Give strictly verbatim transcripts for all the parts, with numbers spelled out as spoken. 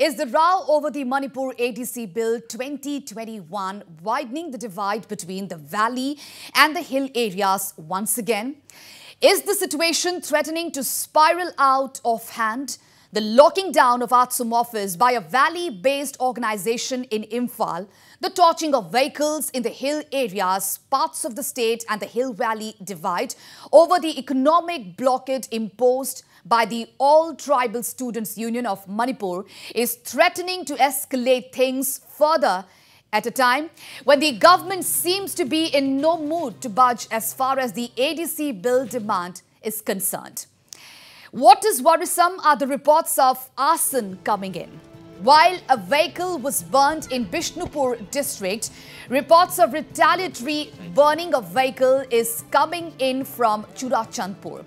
is the row over the Manipur A D C Bill twenty twenty-one, widening the divide between the valley and the hill areas once again? Is the situation threatening to spiral out of hand? The locking down of Atsum office by a valley-based organization in Imphal, the torching of vehicles in the hill areas, parts of the state and the hill-valley divide over the economic blockade imposed by the All-Tribal Students Union of Manipur is threatening to escalate things further at a time when the government seems to be in no mood to budge as far as the A D C bill demand is concerned. What is worrisome are the reports of arson coming in. While a vehicle was burnt in Bishnupur district, reports of retaliatory burning of vehicle is coming in from Churachandpur.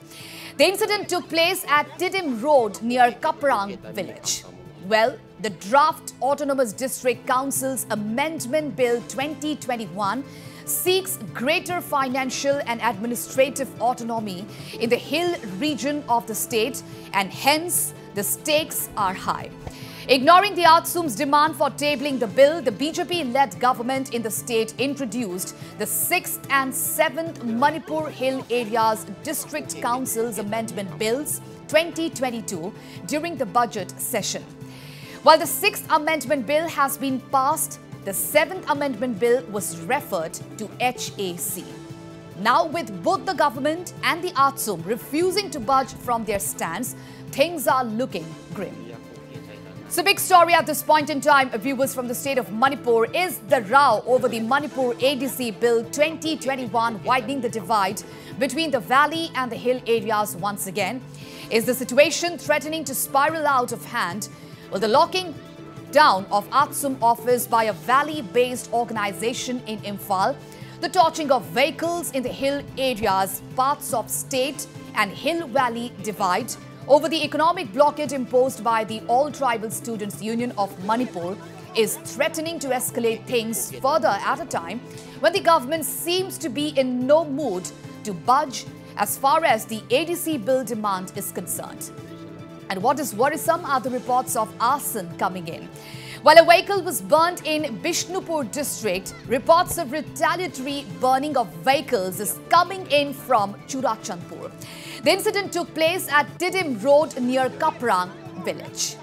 The incident took place at Tedim Road near Kaprang village. Well, the draft Autonomous District Council's Amendment Bill twenty twenty-one seeks greater financial and administrative autonomy in the hill region of the state, and hence the stakes are high. Ignoring the Atsum's demand for tabling the bill, the B J P-led government in the state introduced the sixth and seventh Manipur Hill Areas District Council's Amendment Bills twenty twenty-two during the budget session. While the sixth Amendment Bill has been passed, the seventh Amendment Bill was referred to H A C. Now, with both the government and the Atsum refusing to budge from their stance, things are looking grim. So, big story at this point in time, viewers, from the state of Manipur is the row over the Manipur A D C Bill twenty twenty-one, widening the divide between the valley and the hill areas once again. Is the situation threatening to spiral out of hand? Well, the locking down of Atsum office by a valley-based organization in Imphal, the torching of vehicles in the hill areas, parts of state and hill-valley divide over the economic blockade imposed by the All-Tribal Students Union of Manipur is threatening to escalate things further at a time when the government seems to be in no mood to budge as far as the A D C bill demand is concerned. And what is worrisome are the reports of arson coming in. While a vehicle was burnt in Bishnupur district, reports of retaliatory burning of vehicles is coming in from Churachandpur. The incident took place at Tedim Road near Kaprang village.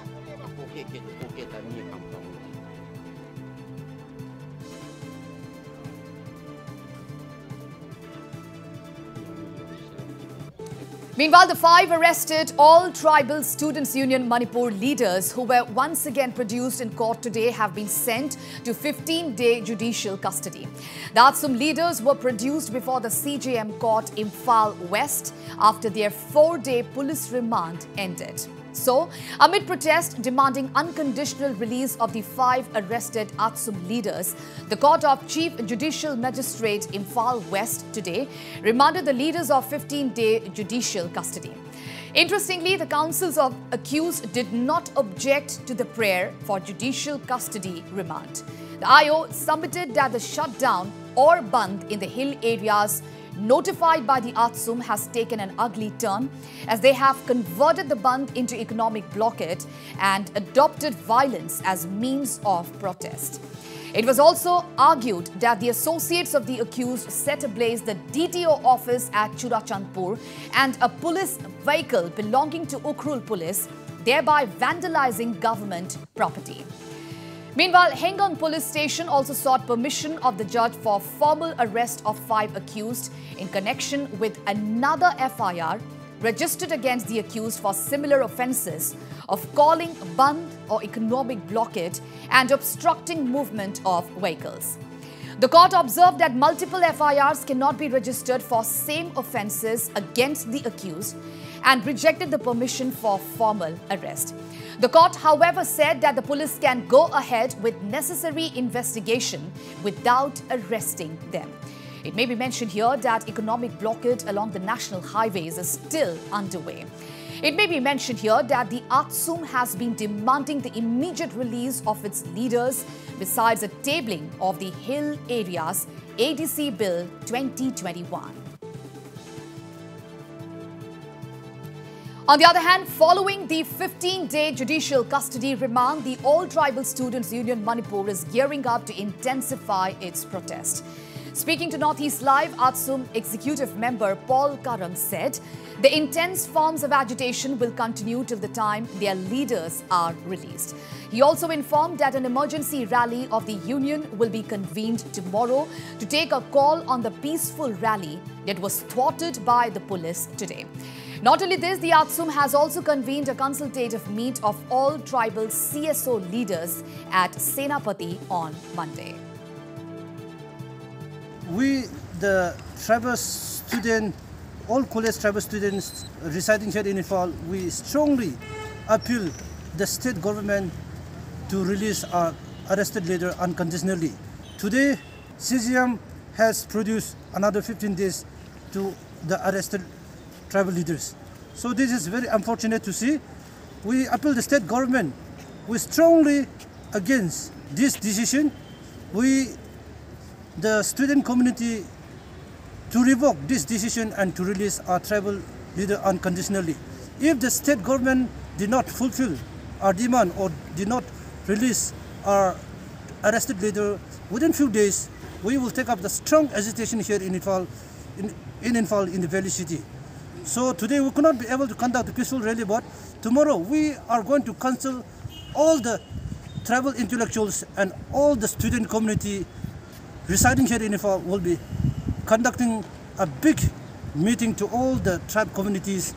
Meanwhile, the five arrested All-Tribal Students Union Manipur leaders who were once again produced in court today have been sent to fifteen-day judicial custody. The Atsum leaders were produced before the C J M court Imphal West after their four-day police remand ended. So, amid protest demanding unconditional release of the five arrested Atsum leaders, the court of Chief Judicial Magistrate Imphal West today remanded the leaders of fifteen-day judicial custody. Interestingly, the counsels of accused did not object to the prayer for judicial custody remand. The I O submitted that the shutdown or bandh in the hill areas notified by the Atsum has taken an ugly turn as they have converted the bandh into economic blockade and adopted violence as means of protest. It was also argued that the associates of the accused set ablaze the D T O office at Churachandpur and a police vehicle belonging to Ukhrul police, thereby vandalizing government property. Meanwhile, Hengang Police Station also sought permission of the judge for formal arrest of five accused in connection with another F I R registered against the accused for similar offences of calling bandh or economic blockade and obstructing movement of vehicles. The court observed that multiple F I Rs cannot be registered for same offences against the accused and rejected the permission for formal arrest. The court, however, said that the police can go ahead with necessary investigation without arresting them. It may be mentioned here that economic blockade along the national highways is still underway. It may be mentioned here that the Atsum has been demanding the immediate release of its leaders besides a tabling of the hill areas A D C Bill twenty twenty-one. On the other hand, following the fifteen-day judicial custody remand, the All-Tribal Students Union Manipur is gearing up to intensify its protest. Speaking to Northeast Live, ATSUM executive member Paul Karan said the intense forms of agitation will continue till the time their leaders are released. He also informed that an emergency rally of the union will be convened tomorrow to take a call on the peaceful rally that was thwarted by the police today. Not only this, the ATSUM has also convened a consultative meet of all tribal C S O leaders at Senapati on Monday. We, the tribal student, all college tribal students residing here in Imphal, we strongly appeal the state government to release our arrested leader unconditionally. Today, C G M has produced another fifteen days to the arrested tribal leaders. So this is very unfortunate to see. We appeal the state government. We strongly against this decision. We the student community to revoke this decision and to release our tribal leader unconditionally. If the state government did not fulfill our demand or did not release our arrested leader within few days, we will take up the strong agitation here in Imphal, in, in Imphal, in the Valley City. So today we could not be able to conduct a peaceful rally, but tomorrow we are going to counsel all the tribal intellectuals and all the student community residing here in Imphal will be conducting a big meeting to all the tribe communities